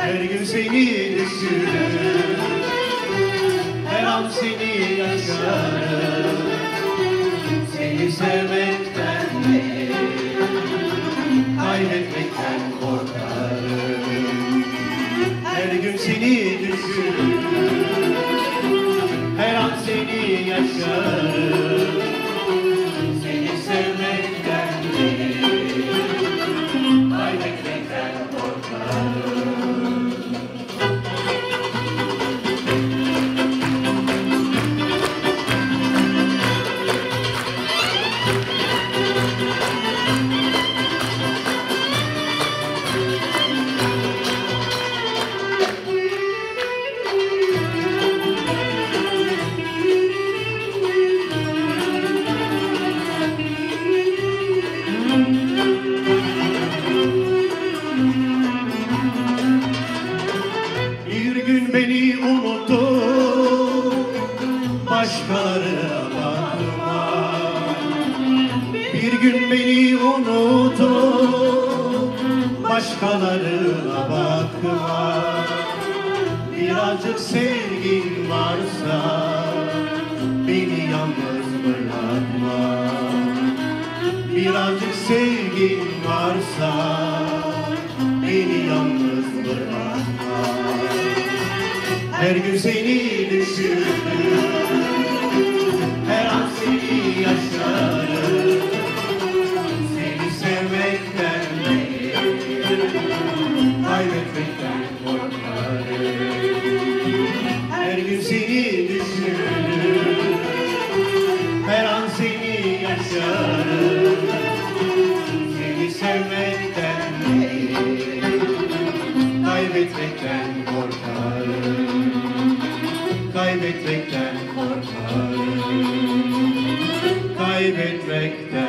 Her gün seni düşünürüm, her an seni yaşarım. Seni sevmekten değil, kaybetmekten korkarım. Her gün seni düşünürüm, her an seni yaşarım. Seni sevmekten değil, kaybetmekten korkarım. Başkalarına bakma, bir gün beni unutup başkalarına bakma. Birazcık sevgin varsa beni yalnız bırakma. Birazcık sevgin varsa beni yalnız bırakma. Her gün seni düşünürüm, her an seni yaşarım. Seni sevmekten değil, kaybetmekten korkarım. Her gün seni düşünürüm, her an seni yaşarım. Seni sevmekten değil, kaybetmekten korkarım. Kaybetmekten korkarım. Kaybetmekten.